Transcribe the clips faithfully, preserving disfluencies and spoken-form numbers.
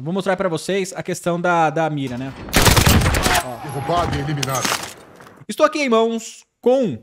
Vou mostrar pra vocês a questão da, da mira, né? Ó. Derrubado e eliminado. Estou aqui em mãos com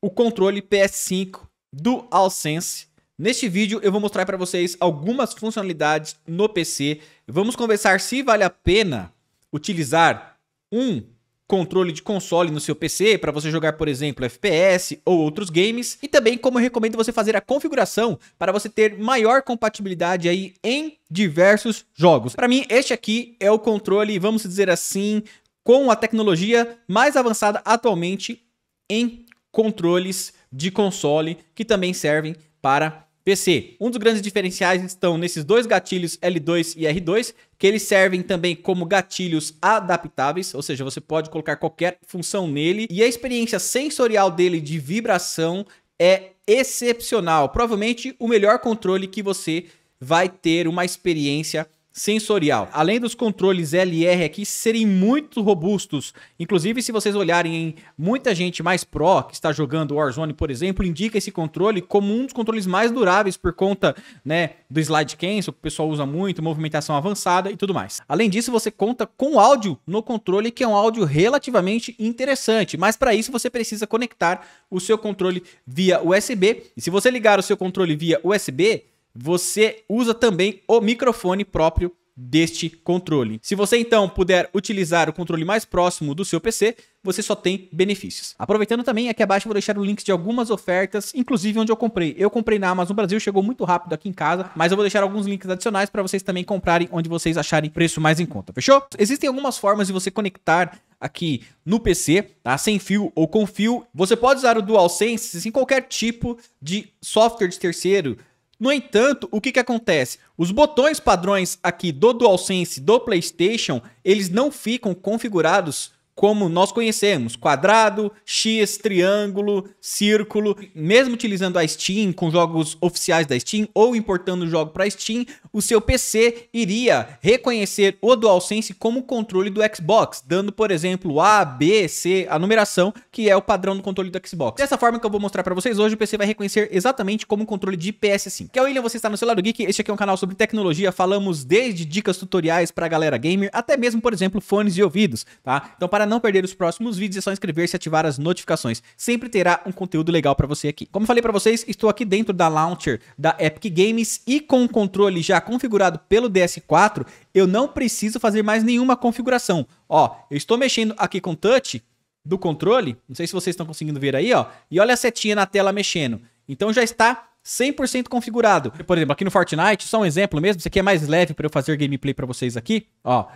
o controle P S cinco DualSense. Neste vídeo eu vou mostrar pra vocês algumas funcionalidades no P C. Vamos conversar se vale a pena utilizar um controle de console no seu P C para você jogar, por exemplo, F P S ou outros games, e também como eu recomendo você fazer a configuração para você ter maior compatibilidade aí em diversos jogos. Para mim, este aqui é o controle, vamos dizer assim, com a tecnologia mais avançada atualmente em controles de console que também servem para P C. Um dos grandes diferenciais estão nesses dois gatilhos L dois e R dois, que eles servem também como gatilhos adaptáveis, ou seja, você pode colocar qualquer função nele, e a experiência sensorial dele de vibração é excepcional. Provavelmente o melhor controle que você vai ter uma experiência sensorial. Além dos controles L R aqui serem muito robustos, inclusive se vocês olharem em muita gente mais pró que está jogando Warzone, por exemplo, indica esse controle como um dos controles mais duráveis por conta, né, do slide cancel, que o pessoal usa muito, movimentação avançada e tudo mais. Além disso, você conta com áudio no controle, que é um áudio relativamente interessante, mas para isso você precisa conectar o seu controle via U S B, e se você ligar o seu controle via U S B, você usa também o microfone próprio deste controle. Se você então puder utilizar o controle mais próximo do seu P C, você só tem benefícios. Aproveitando também, aqui abaixo eu vou deixar o link de algumas ofertas, inclusive onde eu comprei. Eu comprei na Amazon Brasil, chegou muito rápido aqui em casa, mas eu vou deixar alguns links adicionais para vocês também comprarem onde vocês acharem preço mais em conta, fechou? Existem algumas formas de você conectar aqui no P C, tá? Sem fio ou com fio. Você pode usar o DualSense em qualquer tipo de software de terceiro. No entanto, o que que acontece? Os botões padrões aqui do DualSense do PlayStation, eles não ficam configurados como nós conhecemos. Quadrado, X, triângulo, círculo. Mesmo utilizando a Steam, com jogos oficiais da Steam, ou importando o jogo para Steam, o seu P C iria reconhecer o DualSense como controle do Xbox, dando, por exemplo, A, B, C, a numeração, que é o padrão do controle do Xbox. Dessa forma que eu vou mostrar para vocês hoje, o P C vai reconhecer exatamente como um controle de P S cinco. Que é o William, você está no seu lado Geek, este aqui é um canal sobre tecnologia, falamos desde dicas tutoriais para a galera gamer, até mesmo, por exemplo, fones de ouvidos, tá? Então, para não perder os próximos vídeos, é só inscrever-se e ativar as notificações. Sempre terá um conteúdo legal para você aqui. Como falei para vocês, estou aqui dentro da launcher da Epic Games e com o controle já configurado pelo D S quatro, eu não preciso fazer mais nenhuma configuração. Ó, eu estou mexendo aqui com o touch do controle, não sei se vocês estão conseguindo ver aí, ó, e olha a setinha na tela mexendo. Então já está cem por cento configurado. Por exemplo, aqui no Fortnite, só um exemplo mesmo, isso aqui é mais leve para eu fazer gameplay para vocês aqui, ó.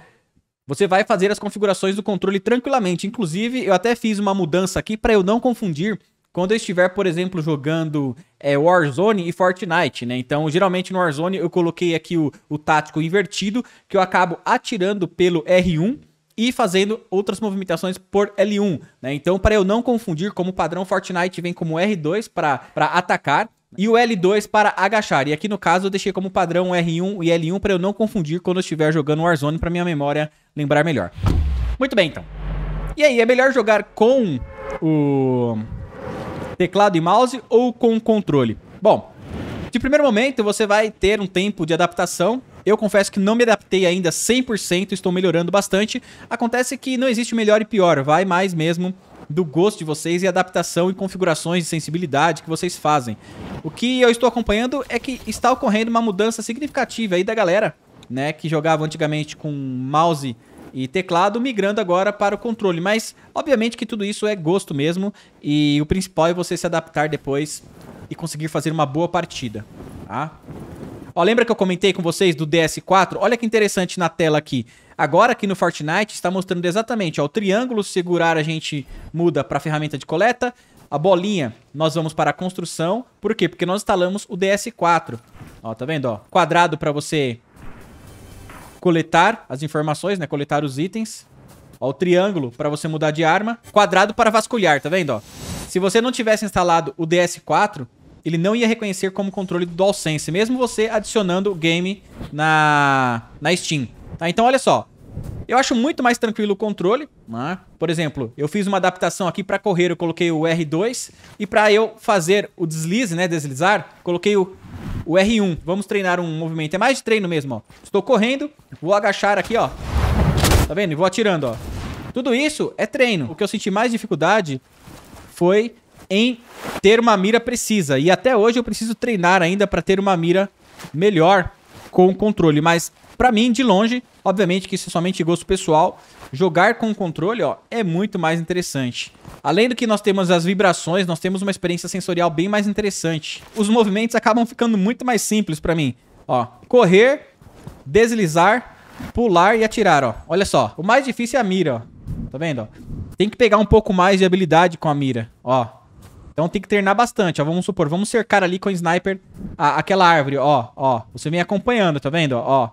Você vai fazer as configurações do controle tranquilamente. Inclusive, eu até fiz uma mudança aqui para eu não confundir quando eu estiver, por exemplo, jogando é, Warzone e Fortnite, né? Então, geralmente no Warzone eu coloquei aqui o, o tático invertido, que eu acabo atirando pelo R um e fazendo outras movimentações por L um, né? Então, para eu não confundir, como padrão Fortnite vem como R dois para atacar, e o L dois para agachar. E aqui no caso eu deixei como padrão R um e L um para eu não confundir quando eu estiver jogando Warzone, para minha memória lembrar melhor. Muito bem, então. E aí, é melhor jogar com o teclado e mouse ou com o controle? Bom, de primeiro momento você vai ter um tempo de adaptação. Eu confesso que não me adaptei ainda cem por cento, estou melhorando bastante. Acontece que não existe melhor e pior, vai mais mesmo do gosto de vocês e adaptação e configurações de sensibilidade que vocês fazem. O que eu estou acompanhando é que está ocorrendo uma mudança significativa aí da galera, né, que jogava antigamente com mouse e teclado, migrando agora para o controle. Mas, obviamente que tudo isso é gosto mesmo, e o principal é você se adaptar depois e conseguir fazer uma boa partida, tá? Ó, lembra que eu comentei com vocês do D S quatro? Olha que interessante na tela aqui. Agora aqui no Fortnite está mostrando exatamente, ó, o triângulo segurar a gente muda para a ferramenta de coleta, a bolinha nós vamos para a construção. Por quê? Porque nós instalamos o D S quatro. Ó, tá vendo, ó? Quadrado para você coletar as informações, né? Coletar os itens. Ó, o triângulo para você mudar de arma. Quadrado para vasculhar, tá vendo, ó? Se você não tivesse instalado o D S quatro... ele não ia reconhecer como controle do DualSense, mesmo você adicionando o game na, na Steam. Tá, então, olha só. Eu acho muito mais tranquilo o controle, né? Por exemplo, eu fiz uma adaptação aqui para correr, eu coloquei o R dois. E para eu fazer o deslize, né, deslizar, coloquei o o R um. Vamos treinar um movimento. É mais de treino mesmo, ó. Estou correndo, vou agachar aqui, ó. Tá vendo? E vou atirando, ó. Tudo isso é treino. O que eu senti mais dificuldade foi em ter uma mira precisa. E até hoje eu preciso treinar ainda para ter uma mira melhor com o controle. Mas pra mim, de longe, obviamente que isso é somente gosto pessoal, jogar com o controle, ó, é muito mais interessante. Além do que nós temos as vibrações, nós temos uma experiência sensorial bem mais interessante. Os movimentos acabam ficando muito mais simples pra mim. Ó, correr, deslizar, pular e atirar, ó. Olha só, o mais difícil é a mira, ó. Tá vendo, ó? Tem que pegar um pouco mais de habilidade com a mira, ó. Então tem que treinar bastante, ó. Vamos supor, vamos cercar ali com o sniper a, aquela árvore, ó, ó. Você vem acompanhando, tá vendo, ó.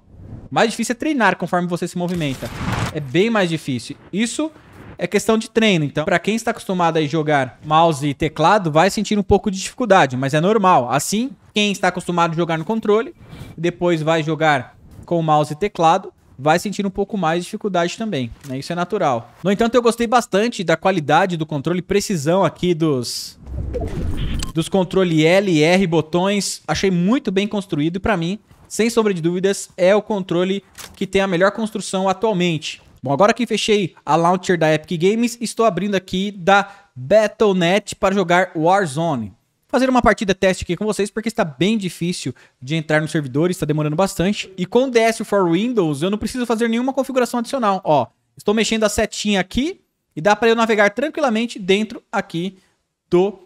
Mais difícil é treinar conforme você se movimenta. É bem mais difícil. Isso é questão de treino. Então, pra quem está acostumado a jogar mouse e teclado, vai sentir um pouco de dificuldade, mas é normal. Assim, quem está acostumado a jogar no controle, depois vai jogar com mouse e teclado, vai sentir um pouco mais de dificuldade também, né? Isso é natural. No entanto, eu gostei bastante da qualidade do controle, precisão aqui dos... dos controle L e R, botões. Achei muito bem construído e pra mim, sem sombra de dúvidas, é o controle que tem a melhor construção atualmente. Bom, agora que fechei a launcher da Epic Games, estou abrindo aqui da Battle ponto net para jogar Warzone. Fazer uma partida teste aqui com vocês, porque está bem difícil de entrar no servidor, está demorando bastante. E com o D S quatro Windows, eu não preciso fazer nenhuma configuração adicional. Ó, estou mexendo a setinha aqui e dá para eu navegar tranquilamente dentro aqui do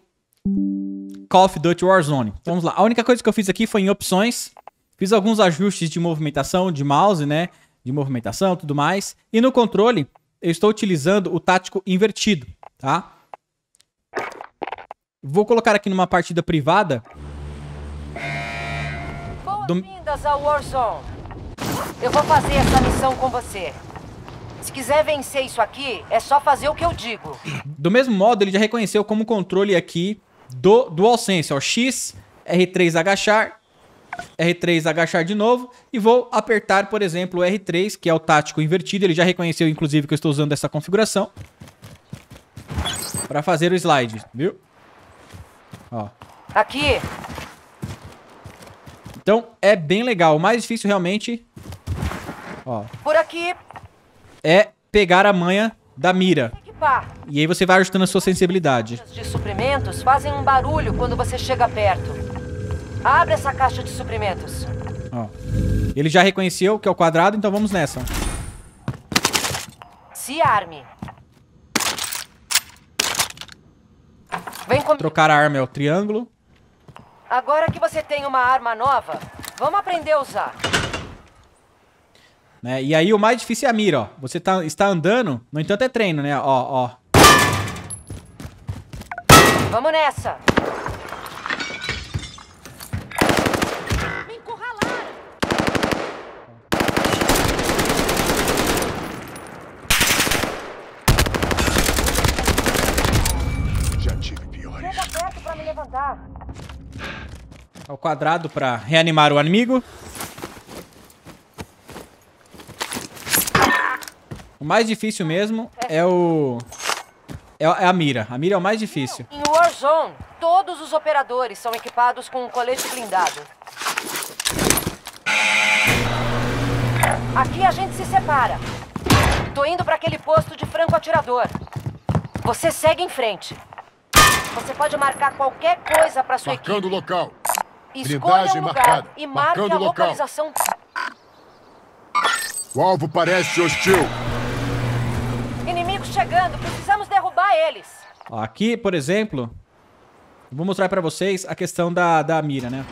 Call of Duty Warzone. Então, vamos lá. A única coisa que eu fiz aqui foi em opções. Fiz alguns ajustes de movimentação, de mouse, né? De movimentação, tudo mais. E no controle, eu estou utilizando o tático invertido, tá? Vou colocar aqui numa partida privada. Boas-vindas ao Warzone. Eu vou fazer essa missão com você. Se quiser vencer isso aqui, é só fazer o que eu digo. Do mesmo modo, ele já reconheceu como controle aqui do DualSense, ó. X, R três agachar. R três agachar de novo e vou apertar, por exemplo, o R três, que é o tático invertido. Ele já reconheceu, inclusive, que eu estou usando essa configuração para fazer o slide, viu? Ó. Aqui. Então, é bem legal. O mais difícil realmente, ó, por aqui, é pegar a manha da mira. E aí você vai ajustando a sua sensibilidade. Os de suprimentos fazem um barulho quando você chega perto. Abre essa caixa de suprimentos. Ó, ele já reconheceu que é o quadrado, então vamos nessa. Se arme. Vem comigo. Trocar a arma é o triângulo. Agora que você tem uma arma nova, vamos aprender a usar. Né? E aí o mais difícil é a mira, ó. Você tá, está andando, no entanto é treino, né? Ó, ó. Vamos nessa. Ao quadrado para reanimar o inimigo. O mais difícil mesmo é o é a mira. A mira é o mais difícil. Em Warzone, todos os operadores são equipados com um colete blindado. Aqui a gente se separa. Tô indo para aquele posto de franco atirador. Você segue em frente. Você pode marcar qualquer coisa para sua equipe. Marcando o local. Escolha um lugar e marque a localização. O alvo parece hostil. Inimigos chegando, precisamos derrubar eles. Aqui, por exemplo, vou mostrar pra vocês a questão da, da mira, né?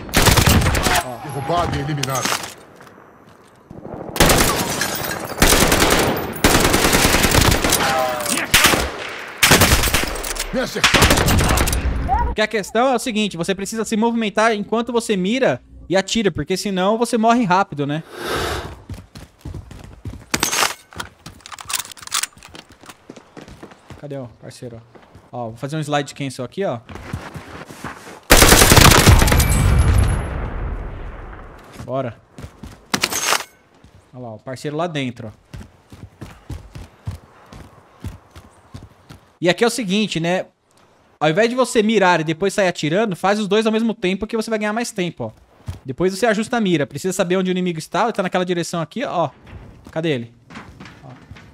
Ó. Derrubado e eliminado. Me acertou. Porque a questão é o seguinte, você precisa se movimentar enquanto você mira e atira, porque senão você morre rápido, né? Cadê o parceiro? Ó, vou fazer um slide cancel aqui, ó. Bora. Olha lá, o parceiro lá dentro, ó. E aqui é o seguinte, né? Ao invés de você mirar e depois sair atirando, faz os dois ao mesmo tempo que você vai ganhar mais tempo, ó. Depois você ajusta a mira. Precisa saber onde o inimigo está. Ele tá naquela direção aqui, ó. Cadê ele? Ó.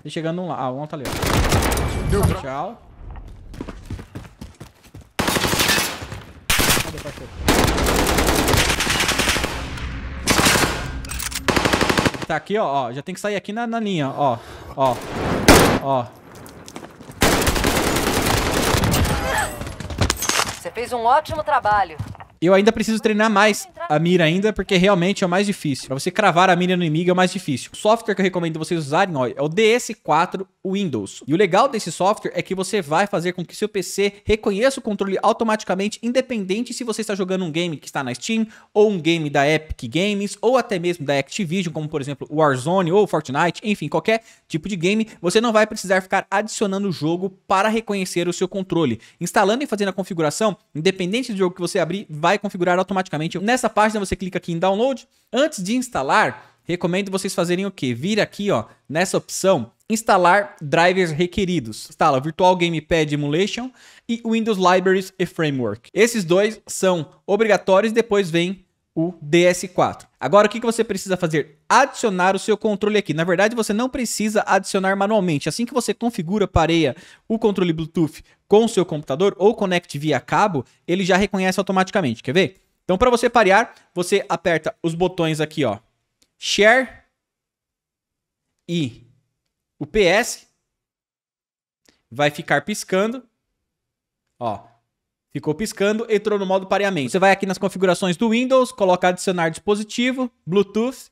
Ele chegando um lá. Ah, um tá ali, ó. Tchau. Cadê, parceiro? Tá aqui, ó, ó. Já tem que sair aqui na, na linha, ó. Ó. Ó. Você fez um ótimo trabalho. Eu ainda preciso treinar mais a mira ainda, porque realmente é o mais difícil. Pra você cravar a mira no inimigo é o mais difícil. O software que eu recomendo vocês usarem, ó, é o D S quatro Windows. E o legal desse software é que você vai fazer com que seu P C reconheça o controle automaticamente, independente se você está jogando um game que está na Steam, ou um game da Epic Games, ou até mesmo da Activision, como por exemplo Warzone ou Fortnite, enfim, qualquer tipo de game, você não vai precisar ficar adicionando o jogo para reconhecer o seu controle. Instalando e fazendo a configuração, independente do jogo que você abrir, vai Vai configurar automaticamente. Nessa página você clica aqui em download. Antes de instalar, recomendo vocês fazerem o que? Vir aqui, ó, nessa opção, instalar drivers requeridos. Instala Virtual Gamepad Emulation e Windows Libraries e Framework. Esses dois são obrigatórios, depois vem o D S quatro. Agora, o que você precisa fazer? Adicionar o seu controle aqui. Na verdade, você não precisa adicionar manualmente. Assim que você configura, pareia o controle Bluetooth com o seu computador ou conecte via cabo, ele já reconhece automaticamente. Quer ver? Então, para você parear, você aperta os botões aqui, ó. Share e o P S. Vai ficar piscando. Ó. Ficou piscando, entrou no modo pareamento. Você vai aqui nas configurações do Windows, coloca adicionar dispositivo, Bluetooth,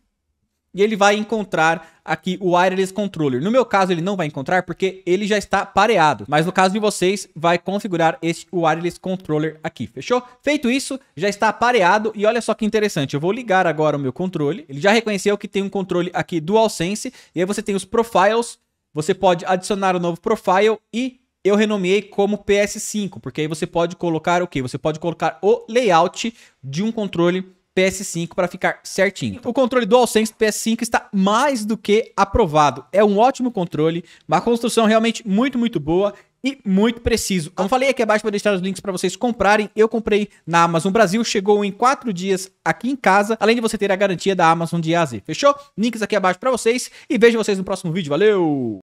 e ele vai encontrar aqui o Wireless Controller. No meu caso, ele não vai encontrar porque ele já está pareado. Mas no caso de vocês, vai configurar este Wireless Controller aqui, fechou? Feito isso, já está pareado e olha só que interessante. Eu vou ligar agora o meu controle. Ele já reconheceu que tem um controle aqui DualSense, e aí você tem os profiles, você pode adicionar um novo profile e... eu renomeei como P S cinco, porque aí você pode colocar o quê? Você pode colocar o layout de um controle P S cinco para ficar certinho. O controle DualSense P S cinco está mais do que aprovado. É um ótimo controle, uma construção realmente muito, muito boa e muito preciso. Como falei aqui abaixo, vou deixar os links para vocês comprarem. Eu comprei na Amazon Brasil, chegou em quatro dias aqui em casa, além de você ter a garantia da Amazon de A a Z. Fechou? Links aqui abaixo para vocês e vejo vocês no próximo vídeo. Valeu!